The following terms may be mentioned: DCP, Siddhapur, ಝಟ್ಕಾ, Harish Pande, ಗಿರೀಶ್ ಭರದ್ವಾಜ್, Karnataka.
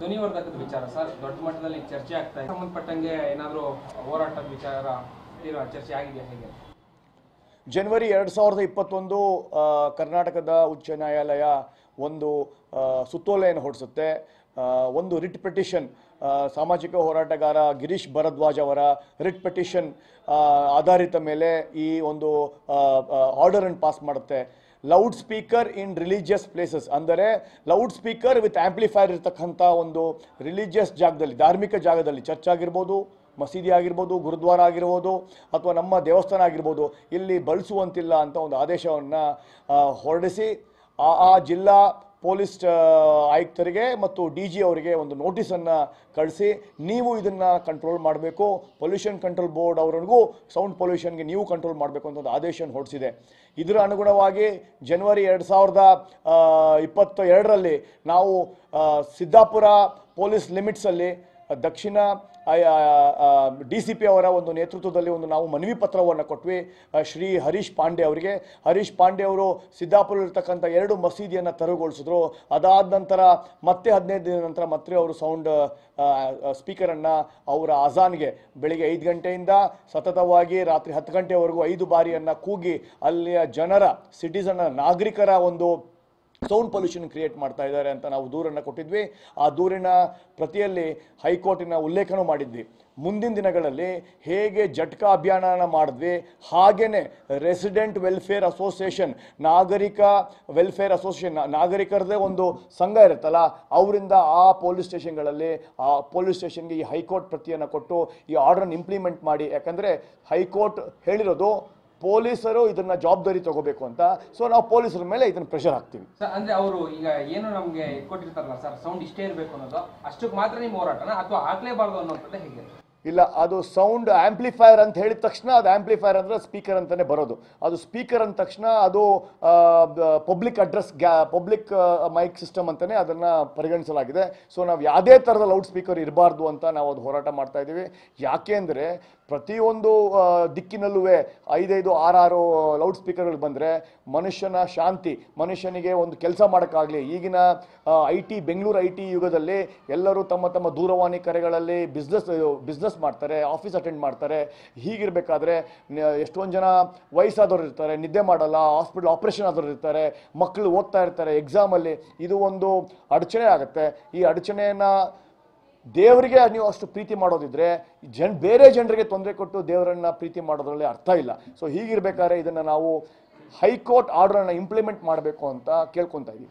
ಧ್ವನಿವರ್ಧಕದ ವಿಚಾರ ಸರ್ ದೊಡ್ಡ ಮಟ್ಟದಲ್ಲಿ ಚರ್ಚೆ ಆಗ್ತಾ ಇದೆ ಸಂಬಂಧಪಟ್ಟಂಗೆ ಏನಾದರೂ ಹೋರಾಟದ ವಿಚಾರ ಚರ್ಚೆ ಆಗಿದೆ ಹೇಗೆ ಜನವರಿ 2021 ಕರ್ನಾಟಕದ ಉಚ್ಚ ನ್ಯಾಯಾಲಯ ಒಂದು ಸುತ್ತೋಲೆಯನ್ನು ಹೊರಡಿಸುತ್ತೆ ಒಂದು ರಿಟ್ ಪಿಟಿಷನ್ ಸಾಮಾಜಿಕ ಹೋರಾಟಗಾರ ಗಿರೀಶ್ ಭರದ್ವಾಜ್ ಅವರ ರಿಟ್ ಪಿಟಿಷನ್ ಆಧಾರಿತ ಮೇಲೆ ಈ ಒಂದು ಆರ್ಡರ್ ಅನ್ನು ಪಾಸ್ ಮಾಡುತ್ತೆ loud speaker in religious places ಅಂದರೆ ಲೌಡ್ ಸ್ಪೀಕರ್ ವಿತ್ ಆಂಪ್ಲಿಫೈರ್ ಇರತಕ್ಕಂಥ ಒಂದು ರಿಲಿಜಿಯಸ್ ಜಾಗದಲ್ಲಿ ಧಾರ್ಮಿಕ ಜಾಗದಲ್ಲಿ ಚರ್ಚ್ ಆಗಿರ್ಬೋದು ಮಸೀದಿ ಆಗಿರ್ಬೋದು ಗುರುದ್ವಾರ ಆಗಿರ್ಬೋದು ಅಥವಾ ನಮ್ಮ ದೇವಸ್ಥಾನ ಆಗಿರ್ಬೋದು ಇಲ್ಲಿ ಬಳಸುವಂತಿಲ್ಲ ಅಂತ ಒಂದು ಆದೇಶವನ್ನು ಹೊರಡಿಸಿ ಆ ಜಿಲ್ಲಾ ಪೊಲೀಸ್ ಆಯುಕ್ತರಿಗೆ ಮತ್ತು ಡಿ ಜಿ ಅವರಿಗೆ ಒಂದು ನೋಟಿಸನ್ನು ಕಳಿಸಿ ನೀವು ಇದನ್ನು ಕಂಟ್ರೋಲ್ ಮಾಡಬೇಕು ಪೊಲ್ಯೂಷನ್ ಕಂಟ್ರೋಲ್ ಬೋರ್ಡ್ ಅವ್ರಿಗೂ ಸೌಂಡ್ ಪೊಲ್ಯೂಷನ್ಗೆ ನೀವು ಕಂಟ್ರೋಲ್ ಮಾಡಬೇಕು ಅಂತ ಒಂದು ಆದೇಶವನ್ನು ಹೊರಡಿಸಿದೆ ಇದರ ಅನುಗುಣವಾಗಿ ಜನವರಿ 2022ರಲ್ಲಿ ನಾವು ಸಿದ್ದಾಪುರ ಪೊಲೀಸ್ ಲಿಮಿಟ್ಸಲ್ಲಿ ದಕ್ಷಿಣ DCP ಅವರ ಒಂದು ನೇತೃತ್ವದಲ್ಲಿ ಒಂದು ನಾವು ಮನವಿ ಪತ್ರವನ್ನು ಕೊಟ್ವಿ ಶ್ರೀ ಹರೀಶ್ ಪಾಂಡೆ ಅವರಿಗೆ ಹರೀಶ್ ಪಾಂಡೆ ಅವರು ಸಿದ್ದಾಪುರಲ್ಲಿರ್ತಕ್ಕಂಥ 2 ಮಸೀದಿಯನ್ನು ತೆರವುಗೊಳಿಸಿದ್ರು ಅದಾದ ನಂತರ ಮತ್ತೆ 15 ದಿನ ನಂತರ ಮತ್ತೆ ಅವರು ಸೌಂಡ್ ಸ್ಪೀಕರನ್ನು ಅವರ ಅಜಾನ್ಗೆ ಬೆಳಿಗ್ಗೆ 5 ಗಂಟೆಯಿಂದ ಸತತವಾಗಿ ರಾತ್ರಿ 10 ಗಂಟೆವರೆಗೂ 5 ಬಾರಿಯನ್ನು ಕೂಗಿ ಅಲ್ಲಿಯ ಜನರ ನಾಗರಿಕರ ಒಂದು ಸೌಂಡ್ ಪೊಲ್ಯೂಷನ್ ಕ್ರಿಯೇಟ್ ಮಾಡ್ತಾ ಇದ್ದಾರೆ ಅಂತ ನಾವು ದೂರನ್ನು ಕೊಟ್ಟಿದ್ವಿ ಆ ದೂರಿನ ಪ್ರತಿಯಲ್ಲಿ ಹೈಕೋರ್ಟಿನ ಉಲ್ಲೇಖನೂ ಮಾಡಿದ್ವಿ ಮುಂದಿನ ದಿನಗಳಲ್ಲಿ ಹೇಗೆ ಜಟ್ಕಾ ಅಭಿಯಾನನ ಮಾಡಿದ್ವಿ ಹಾಗೆಯೇ ರೆಸಿಡೆಂಟ್ ವೆಲ್ಫೇರ್ ಅಸೋಸಿಯೇಷನ್ ನಾಗರಿಕ ವೆಲ್ಫೇರ್ ಅಸೋಸಿಯೇಷನ್ ನಾಗರಿಕರದೇ ಒಂದು ಸಂಘ ಇರುತ್ತಲ್ಲ ಅವರಿಂದ ಆ ಪೊಲೀಸ್ ಸ್ಟೇಷನ್ಗಳಲ್ಲಿ ಆ ಪೊಲೀಸ್ ಸ್ಟೇಷನ್ಗೆ ಈ ಹೈಕೋರ್ಟ್ ಪ್ರತಿಯನ್ನು ಕೊಟ್ಟು ಈ ಆರ್ಡರ್ನ ಇಂಪ್ಲಿಮೆಂಟ್ ಮಾಡಿ ಯಾಕಂದರೆ ಹೈಕೋರ್ಟ್ ಹೇಳಿರೋದು ಪೊಲೀಸರು ಇದನ್ನ ಜವಾಬ್ದಾರಿ ತಗೋಬೇಕು ಅಂತ ಸೊ ನಾವು ಪೊಲೀಸರ ಮೇಲೆ ಇದನ್ನ ಪ್ರೆಷರ್ ಹಾಕ್ತೀವಿ ಸರ್ ಅಂದ್ರೆ ಅವರು ಈಗ ಏನು ನಮಗೆ ಕೊಟ್ಟಿರ್ತಾರಲ್ಲ ಸರ್ ಸೌಂಡ್ ಇಷ್ಟೇ ಇರಬೇಕು ಅನ್ನೋದು ಅಷ್ಟಕ್ಕೆ ಮಾತ್ರ ನಿಮ್ಮ ಹೋರಾಟನ ಅಥವಾ ಆಗಲೇಬಾರ್ದು ಅನ್ನೋಂಥದ್ದು ಹೇಗೆ ಇಲ್ಲ ಅದು ಸೌಂಡ್ ಆಂಪ್ಲಿಫೈರ್ ಅಂತ ಹೇಳಿದ ತಕ್ಷಣ ಅದು ಆಂಪ್ಲಿಫೈರ್ ಅಂದರೆ ಸ್ಪೀಕರ್ ಅಂತಲೇ ಬರೋದು ಅದು ಸ್ಪೀಕರ್ ಅಂದ ತಕ್ಷಣ ಅದು public address public mic system ಅಂತಲೇ ಅದನ್ನು ಪರಿಗಣಿಸಲಾಗಿದೆ ಸೊ ನಾವು ಯಾವುದೇ ಥರದ ಲೌಡ್ ಸ್ಪೀಕರ್ ಇರಬಾರ್ದು ಅಂತ ನಾವು ಅದು ಹೋರಾಟ ಮಾಡ್ತಾ ಇದ್ದೀವಿ ಯಾಕೆಂದರೆ ಪ್ರತಿಯೊಂದು ದಿಕ್ಕಿನಲ್ಲೂ 5-6 ಲೌಡ್ ಸ್ಪೀಕರ್ಗಳು ಬಂದರೆ ಮನುಷ್ಯನ ಶಾಂತಿ ಮನುಷ್ಯನಿಗೆ ಒಂದು ಕೆಲಸ ಮಾಡೋಕ್ಕಾಗಲಿ ಈಗಿನ ಬೆಂಗಳೂರು ಐ ಟಿ ಯುಗದಲ್ಲಿ ಎಲ್ಲರೂ ತಮ್ಮ ದೂರವಾಣಿ ಕರೆಗಳಲ್ಲಿ ಬಿಸ್ನೆಸ್ ಮಾಡ್ತಾರೆ ಆಫೀಸ್ ಅಟೆಂಡ್ ಮಾಡ್ತಾರೆ ಹೀಗಿರಬೇಕಾದ್ರೆ ಎಷ್ಟೊಂದು ಜನ ವಯಸ್ಸಾದವರು ಇರ್ತಾರೆ ನಿದ್ದೆ ಮಾಡಲ್ಲ ಹಾಸ್ಪಿಟಲ್ ಆಪ್ರೇಷನ್ ಆದವರು ಇರ್ತಾರೆ ಮಕ್ಕಳು ಓದ್ತಾ ಇರ್ತಾರೆ ಎಕ್ಸಾಮಲ್ಲಿ ಇದು ಒಂದು ಅಡಚಣೆ ಆಗುತ್ತೆ ಈ ಅಡಚಣೆಯನ್ನು ದೇವರಿಗೆ ನೀವು ಅಷ್ಟು ಪ್ರೀತಿ ಮಾಡೋದಿದ್ರೆ ಬೇರೆ ಜನರಿಗೆ ತೊಂದರೆ ಕೊಟ್ಟು ದೇವರನ್ನು ಪ್ರೀತಿ ಮಾಡೋದ್ರಲ್ಲಿ ಅರ್ಥ ಇಲ್ಲ ಸೊ ಹೀಗಿರ್ಬೇಕಾದ್ರೆ ಇದನ್ನು ನಾವು ಹೈಕೋರ್ಟ್ ಆರ್ಡರನ್ನು ಇಂಪ್ಲಿಮೆಂಟ್ ಮಾಡಬೇಕು ಅಂತ ಕೇಳ್ಕೊತಾ ಇದ್ದೀವಿ